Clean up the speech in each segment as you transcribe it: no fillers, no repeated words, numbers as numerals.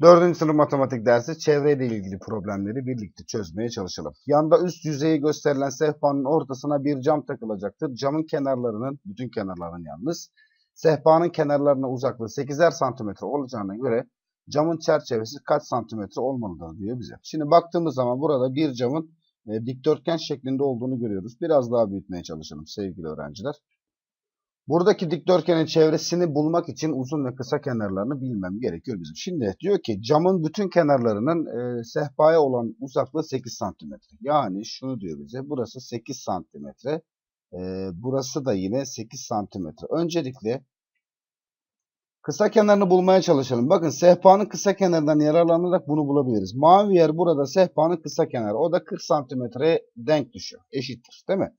4. sınıf matematik dersi çevreyle ilgili problemleri birlikte çözmeye çalışalım. Yanda üst yüzeyi gösterilen sehpanın ortasına bir cam takılacaktır. Camın kenarlarının, bütün kenarların yalnız, sehpanın kenarlarına uzaklığı 8'er santimetre olacağına göre camın çerçevesi kaç santimetre olmalıdır diyor bize. Şimdi baktığımız zaman burada bir camın dikdörtgen şeklinde olduğunu görüyoruz. Biraz daha büyütmeye çalışalım sevgili öğrenciler. Buradaki dikdörtgenin çevresini bulmak için uzun ve kısa kenarlarını bilmem gerekiyor bizim. Şimdi diyor ki camın bütün kenarlarının sehpaya olan uzaklığı 8 santimetre. Yani şunu diyor bize, burası 8 santimetre. Burası da yine 8 santimetre. Öncelikle kısa kenarını bulmaya çalışalım. Bakın sehpanın kısa kenarından yararlanarak bunu bulabiliriz. Mavi yer burada sehpanın kısa kenarı. O da 40 santimetreye denk düşüyor. Eşittir değil mi?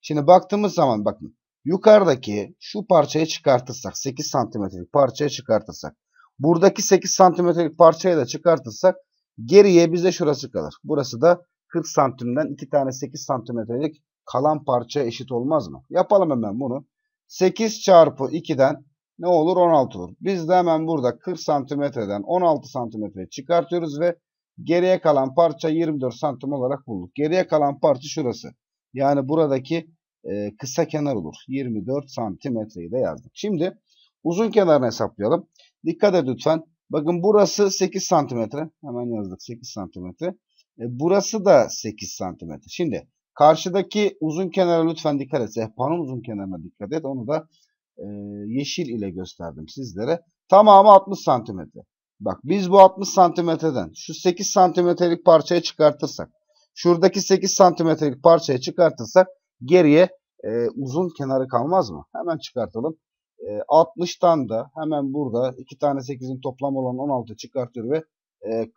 Şimdi baktığımız zaman bakın. Yukarıdaki şu parçayı çıkartırsak 8 santimetrelik parçayı çıkartırsak buradaki 8 santimetrelik parçayı da çıkartırsak geriye bize şurası kalır. Burası da 40 santimden 2 tane 8 santimetrelik kalan parçaya eşit olmaz mı? Yapalım hemen bunu. 8 çarpı 2'den ne olur? 16 olur. Biz de hemen burada 40 santimetreden 16 santimetreyi çıkartıyoruz ve geriye kalan parça 24 santim olarak bulduk. Geriye kalan parça şurası. Yani buradaki kısa kenar olur. 24 santimetreyi de yazdık. Şimdi uzun kenarını hesaplayalım. Dikkat et lütfen. Bakın burası 8 santimetre. Hemen yazdık 8 santimetre. Burası da 8 santimetre. Şimdi karşıdaki uzun kenara lütfen dikkat et. Sehpanın uzun kenarına dikkat et. Onu da yeşil ile gösterdim sizlere. Tamamı 60 santimetre. Bak biz bu 60 santimetreden şu 8 santimetrelik parçayı çıkartırsak, şuradaki 8 santimetrelik parçayı çıkartırsak geriye uzun kenarı kalmaz mı? Hemen çıkartalım. 60'tan da hemen burada 2 tane 8'in toplamı olan 16 çıkartıyor ve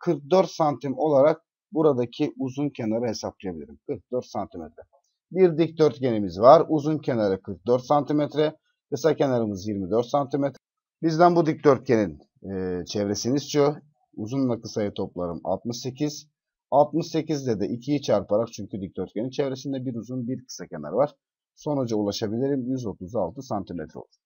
44 santim olarak buradaki uzun kenarı hesaplayabilirim. 44 santimetre. Bir dikdörtgenimiz var. Uzun kenarı 44 santimetre. Kısa kenarımız 24 santimetre. Bizden bu dikdörtgenin çevresini istiyor. Uzunla kısayı toplarım 68. 68'de de 2'yi çarparak çünkü dikdörtgenin çevresinde bir uzun bir kısa kenar var. Sonuca ulaşabilirim. 136 santimetre olur.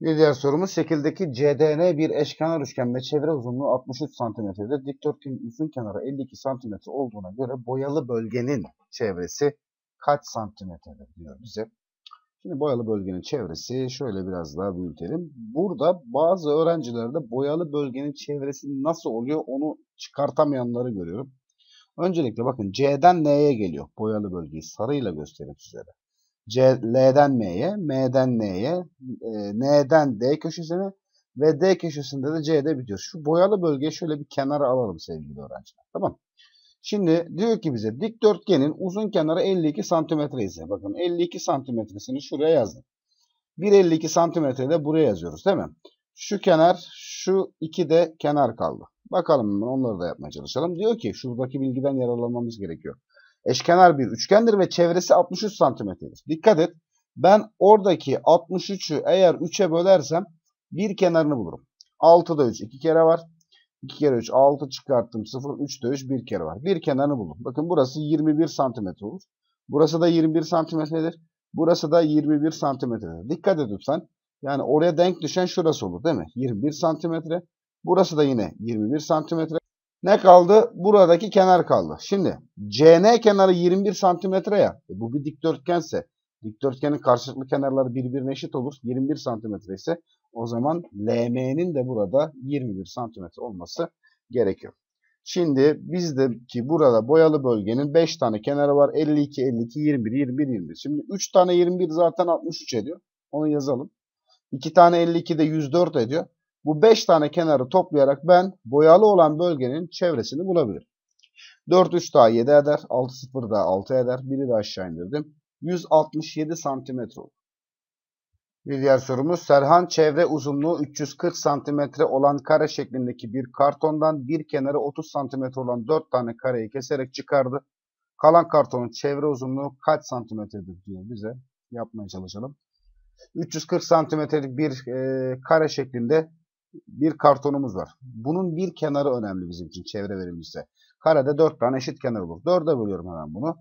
Bir diğer sorumuz şekildeki CDN bir eşkenar üçgen ve çevre uzunluğu 63 santimetredir. Dikdörtgenin uzun kenarı 52 santimetre olduğuna göre boyalı bölgenin çevresi kaç santimetredir diyor bize. Şimdi boyalı bölgenin çevresi şöyle biraz daha büyütelim. Burada bazı öğrencilerde boyalı bölgenin çevresi nasıl oluyor onu çıkartamayanları görüyorum. Öncelikle bakın C'den N'ye geliyor. Boyalı bölgeyi sarıyla göstereyim sizlere. L'den M'ye, M'den N'ye, N'den D köşesine ve D köşesinde de C'de bitiyor. Şu boyalı bölgeyi şöyle bir kenara alalım sevgili öğrenciler. Tamam. Şimdi diyor ki bize dikdörtgenin uzun kenarı 52 santimetre ise bakın 52 santimetresini şuraya yazdım. 1,52 santimetreyi de buraya yazıyoruz değil mi? Şu kenar, şu iki de kenar kaldı. Bakalım onları da yapmaya çalışalım. Diyor ki şuradaki bilgiden yararlanmamız gerekiyor. Eşkenar bir üçgendir ve çevresi 63 santimetredir. Dikkat et ben oradaki 63'ü eğer 3'e bölersem bir kenarını bulurum. 6'da 3 2 kere var. 2 kere 3 6 çıkarttım 0 3 de 3 bir kere var. Bir kenarını buldum. Bakın burası 21 santimetre olur. Burası da 21 santimetredir. Burası da 21 santimetredir. Dikkat et lütfen. Yani oraya denk düşen şurası olur değil mi? 21 santimetre. Burası da yine 21 santimetre. Ne kaldı? Buradaki kenar kaldı. Şimdi CN kenarı 21 santimetre ya. Bu bir dikdörtgense dikdörtgenin karşılıklı kenarları birbirine eşit olur. 21 santimetre ise o zaman LM'nin de burada 21 santimetre olması gerekiyor. Şimdi bizdeki burada boyalı bölgenin 5 tane kenarı var. 52, 52, 21, 21, 21. Şimdi 3 tane 21 zaten 63 ediyor. Onu yazalım. 2 tane 52 de 104 ediyor. Bu 5 tane kenarı toplayarak ben boyalı olan bölgenin çevresini bulabilirim. 4, 3 daha 7 eder. 6, 0 daha 6 eder. 1'i de aşağı indirdim. 167 santimetre olur. Bir diğer sorumuz Serhan çevre uzunluğu 340 santimetre olan kare şeklindeki bir kartondan bir kenarı 30 santimetre olan 4 tane kareyi keserek çıkardı. Kalan kartonun çevre uzunluğu kaç santimetredir diyor bize. Yapmaya çalışalım. 340 santimetrelik bir kare şeklinde bir kartonumuz var. Bunun bir kenarı önemli bizim için çevre verilmişse. Karede 4 tane eşit kenar olur. 4'e bölüyorum hemen bunu.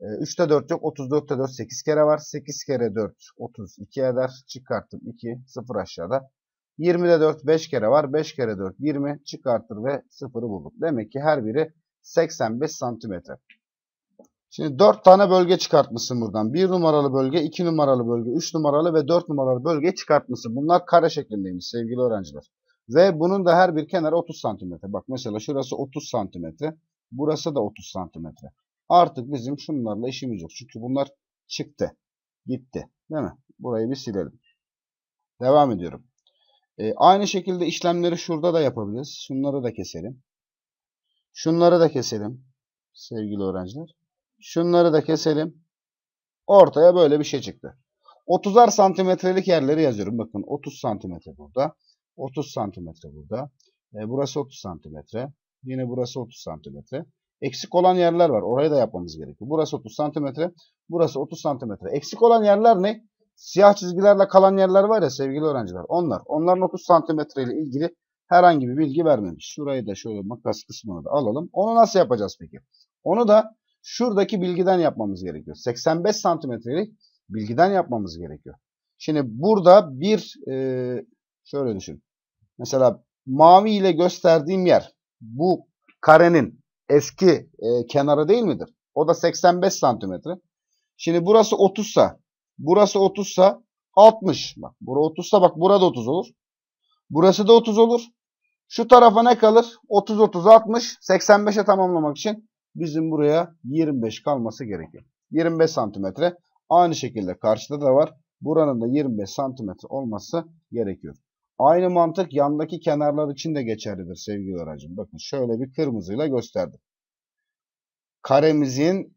3'te 4 yok. 34'te 4 8 kere var. 8 kere 4 32 eder. Çıkarttım 2. 0 aşağıda. 20'de 4 5 kere var. 5 kere 4 20 çıkartır ve 0'ı bulduk. Demek ki her biri 85 santimetre. Şimdi 4 tane bölge çıkartmışsın buradan. 1 numaralı bölge, 2 numaralı bölge, 3 numaralı ve 4 numaralı bölge çıkartmışsın. Bunlar kare şeklindeymiş sevgili öğrenciler. Ve bunun da her bir kenarı 30 santimetre. Bak mesela şurası 30 santimetre. Burası da 30 santimetre. Artık bizim şunlarla işimiz yok. Çünkü bunlar çıktı. Gitti. Değil mi? Burayı bir silelim. Devam ediyorum. Aynı şekilde işlemleri şurada da yapabiliriz. Şunları da keselim. Şunları da keselim sevgili öğrenciler. Şunları da keselim. Ortaya böyle bir şey çıktı. 30'ar santimetrelik yerleri yazıyorum. Bakın 30 santimetre burada. 30 santimetre burada. Burası 30 santimetre. Yine burası 30 santimetre. Eksik olan yerler var. Orayı da yapmamız gerekiyor. Burası 30 santimetre. Burası 30 santimetre. Eksik olan yerler ne? Siyah çizgilerle kalan yerler var ya sevgili öğrenciler. Onlar. Onların 30 santimetre ile ilgili herhangi bir bilgi vermemiş. Şurayı da şöyle makas kısmını da alalım. Onu nasıl yapacağız peki? Onu da şuradaki bilgiden yapmamız gerekiyor. 85 santimetrelik bilgiden yapmamız gerekiyor. Şimdi burada bir şöyle düşün. Mesela mavi ile gösterdiğim yer bu karenin eski kenarı değil midir? O da 85 santimetre. Şimdi burası 30'sa, burası 30'sa 60. Bak burası 30'sa bak burada 30 olur. Burası da 30 olur. Şu tarafa ne kalır? 30, 30, 60. 85'e tamamlamak için bizim buraya 25 kalması gerekiyor. 25 santimetre. Aynı şekilde karşıda da var. Buranın da 25 santimetre olması gerekiyor. Aynı mantık yandaki kenarlar için de geçerlidir sevgili öğrencim. Bakın şöyle bir kırmızıyla gösterdim. Karemizin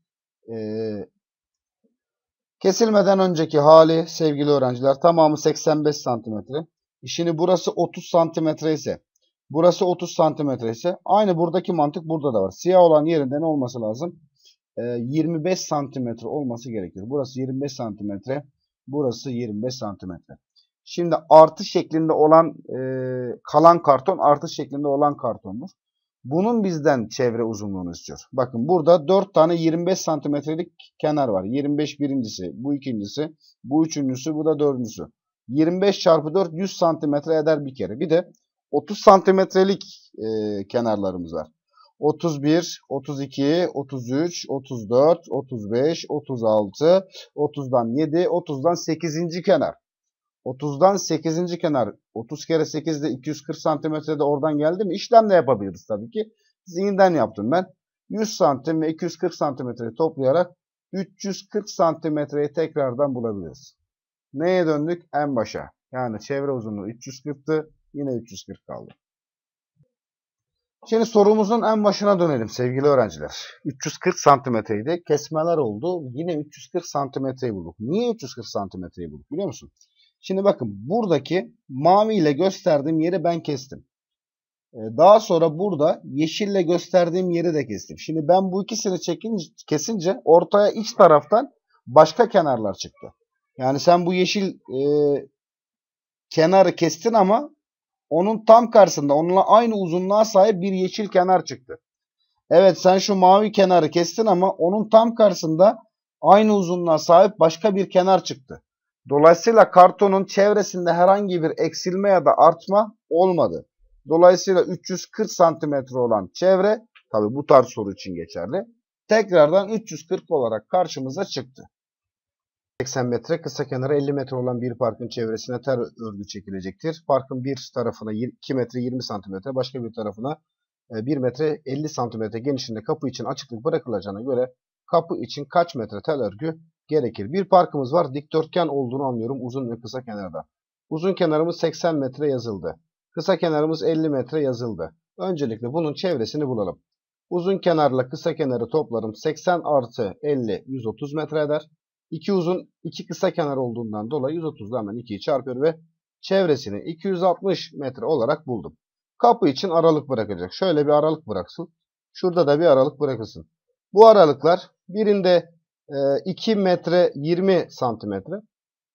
kesilmeden önceki hali sevgili öğrenciler tamamı 85 santimetre. Şimdi burası 30 santimetre ise, burası 30 santimetre ise aynı buradaki mantık burada da var. Siyah olan yerinde ne olması lazım? 25 santimetre olması gerekiyor. Burası 25 santimetre, burası 25 santimetre. Şimdi artı şeklinde olan kalan karton artı şeklinde olan kartondur. Bunun bizden çevre uzunluğunu istiyor. Bakın burada 4 tane 25 santimetrelik kenar var. 25 birincisi, bu ikincisi, bu üçüncüsü, bu da dördüncüsü. 25 çarpı 4 100 santimetre eder bir kere. Bir de 30 santimetrelik kenarlarımız var. 31, 32, 33, 34, 35, 36, 30'dan 7, 30'dan 8. kenar. 30'dan 8. kenar. 30 kere 8 de 240 santimetrede oradan geldi mi? İşlem de yapabiliriz tabii ki. Zihinden yaptım ben. 100 santim ve 240 santimetreyi toplayarak 340 santimetreyi tekrardan bulabiliriz. Neye döndük? En başa. Yani çevre uzunluğu 340'tı. Yine 340 kaldı. Şimdi sorumuzun en başına dönelim sevgili öğrenciler. 340 santimetreydi. Kesmeler oldu. Yine 340 santimetreyi bulduk. Niye 340 santimetreyi bulduk biliyor musun? Şimdi bakın buradaki maviyle gösterdiğim yeri ben kestim. Daha sonra burada yeşille gösterdiğim yeri de kestim. Şimdi ben bu ikisini kesince ortaya iç taraftan başka kenarlar çıktı. Yani sen bu yeşil kenarı kestin ama onun tam karşısında onunla aynı uzunluğa sahip bir yeşil kenar çıktı. Evet sen şu mavi kenarı kestin ama onun tam karşısında aynı uzunluğa sahip başka bir kenar çıktı. Dolayısıyla kartonun çevresinde herhangi bir eksilme ya da artma olmadı. Dolayısıyla 340 santimetre olan çevre, tabi bu tarz soru için geçerli, tekrardan 340 olarak karşımıza çıktı. 80 metre kısa kenarı 50 metre olan bir parkın çevresine tel örgü çekilecektir. Parkın bir tarafına 2 metre 20 santimetre, başka bir tarafına 1 metre 50 santimetre genişliğinde kapı için açıklık bırakılacağına göre kapı için kaç metre tel örgü gerekir? Bir parkımız var. Dikdörtgen olduğunu anlıyorum uzun ve kısa kenarda. Uzun kenarımız 80 metre yazıldı. Kısa kenarımız 50 metre yazıldı. Öncelikle bunun çevresini bulalım. Uzun kenarla kısa kenarı toplarım. 80 artı 50 130 metre eder. 2 uzun 2 kısa kenar olduğundan dolayı 130'da hemen 2'yi çarpıyor ve çevresini 260 metre olarak buldum. Kapı için aralık bırakacak. Şöyle bir aralık bıraksın. Şurada da bir aralık bırakılsın. Bu aralıklar birinde 2 metre 20 santimetre.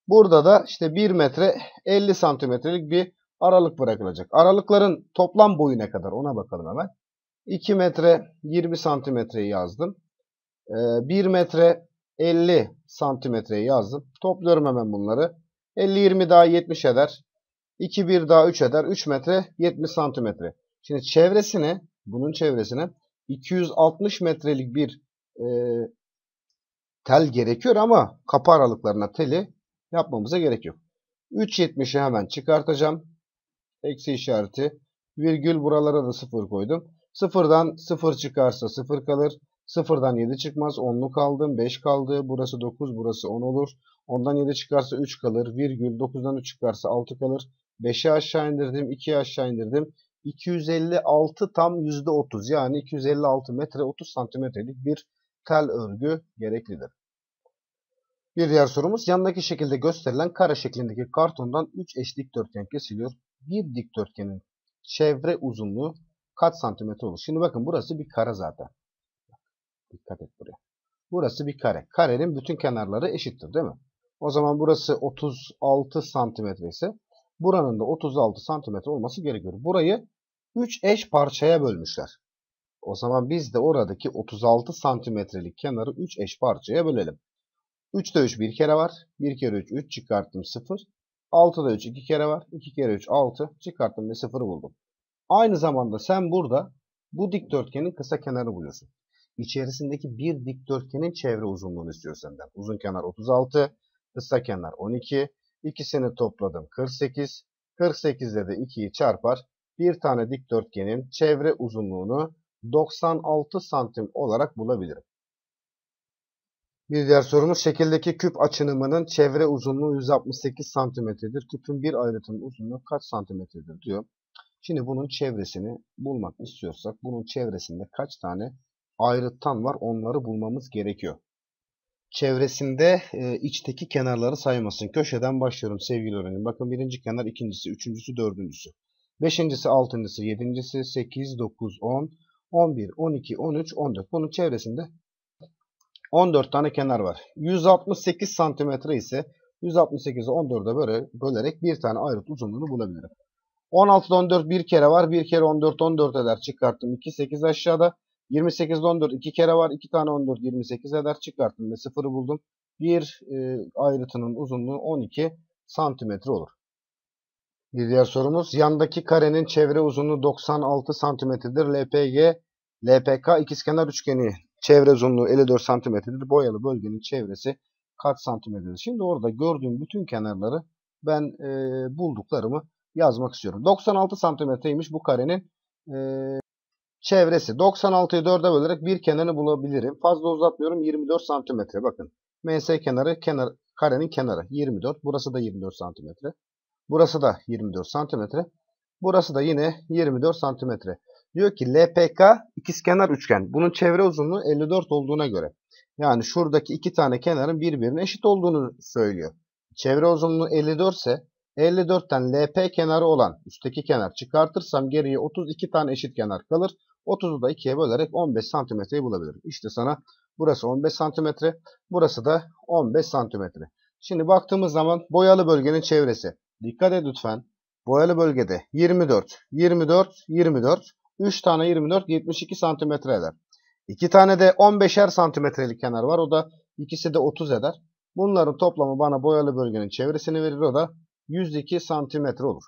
Burada da işte 1 metre 50 santimetrelik bir aralık bırakılacak. Aralıkların toplam boyu ne kadar ona bakalım hemen. 2 metre 20 santimetreyi yazdım. 1 metre 50 santimetreyi yazdım. Topluyorum hemen bunları. 50-20 daha 70 eder. 2 1 daha 3 eder. 3 metre 70 santimetre. Şimdi çevresine, bunun çevresine 260 metrelik bir tel gerekiyor ama kapı aralıklarına teli yapmamıza gerek yok. 3.70'i hemen çıkartacağım. Eksi işareti. Virgül, buralara da 0 koydum. 0'dan 0 çıkarsa 0 kalır. 0'dan 7 çıkmaz. 10'lu kaldım. 5 kaldı. Burası 9. Burası 10 olur. 10'dan 7 çıkarsa 3 kalır. Virgül, 9'dan 3 çıkarsa 6 kalır. 5'i aşağı indirdim. 2'yi aşağı indirdim. 256 tam %30. Yani 256 metre 30 santimetrelik bir tel örgü gereklidir. Bir diğer sorumuz, yandaki şekilde gösterilen kare şeklindeki kartondan 3 eş dikdörtgen kesiliyor. Bir dikdörtgenin çevre uzunluğu kaç santimetre olur? Şimdi bakın, burası bir kare zaten. Dikkat et buraya. Burası bir kare. Karenin bütün kenarları eşittir değil mi? O zaman burası 36 santimetre ise buranın da 36 santimetre olması gerekiyor. Burayı 3 eş parçaya bölmüşler. O zaman biz de oradaki 36 santimetrelik kenarı 3 eş parçaya bölelim. 3'te 3 bir kere var. 1 kere 3 3 çıkarttım 0. 6'da 3 2 kere var. 2 kere 3 6 çıkarttım ve 0'ı buldum. Aynı zamanda sen burada bu dikdörtgenin kısa kenarını buluyorsun. İçerisindeki bir dikdörtgenin çevre uzunluğunu istiyor senden. Uzun kenar 36, kısa kenar 12. İkisini topladım 48. 48'de de 2'yi çarpar. Bir tane dikdörtgenin çevre uzunluğunu 96 santim olarak bulabilirim. Bir diğer sorumuz, şekildeki küp açınımının çevre uzunluğu 168 santimetredir. Küpün bir ayrıtının uzunluğu kaç santimetredir diyor. Şimdi bunun çevresini bulmak istiyorsak, bunun çevresinde kaç tane ayrıttan var onları bulmamız gerekiyor. Çevresinde içteki kenarları saymasın. Köşeden başlıyorum sevgili öğrenim. Bakın birinci kenar, ikincisi, üçüncüsü, dördüncüsü. Beşincisi, altıncısı, yedincisi, 8, 9, 10, 11, 12, 13, 14. Bunun çevresinde 14 tane kenar var. 168 santimetre ise 168'i 14'e bölerek bir tane ayrıt uzunluğunu bulabilirim. 16'da 14 bir kere var. Bir kere 14 14 eder. Çıkarttım 2, 8 aşağıda. 28'de 14 2 kere var. 2 tane 14 28 eder. Çıkarttım ve 0'ı buldum. Bir ayrıtının uzunluğu 12 santimetre olur. Bir diğer sorumuz, yandaki karenin çevre uzunluğu 96 santimetredir. LPK ikizkenar üçgeni çevre uzunluğu 54 santimetredir. Boyalı bölgenin çevresi kaç santimetredir? Şimdi orada gördüğüm bütün kenarları ben bulduklarımı yazmak istiyorum. 96 santimetreymiş bu karenin çevresi. 96'yı 4'e bölerek bir kenarını bulabilirim. Fazla uzatmıyorum. 24 santimetre. Bakın MS kenarı karenin kenarı 24. Burası da 24 santimetre. Burası da 24 santimetre. Burası da yine 24 santimetre. Diyor ki LPK ikizkenar üçgen. Bunun çevre uzunluğu 54 olduğuna göre. Yani şuradaki iki tane kenarın birbirine eşit olduğunu söylüyor. Çevre uzunluğu 54 ise 54'ten LP kenarı olan üstteki kenar çıkartırsam geriye 32 tane eşit kenar kalır. 30'u da 2'ye bölerek 15 santimetreyi bulabilirim. İşte sana burası 15 santimetre. Burası da 15 santimetre. Şimdi baktığımız zaman boyalı bölgenin çevresi. Dikkat et lütfen. Boyalı bölgede 24, 24, 24. 3 tane 24, 72 santimetre eder. 2 tane de 15'er santimetrelik kenar var. O da ikisi de 30 eder. Bunların toplamı bana boyalı bölgenin çevresini verir. O da 102 santimetre olur.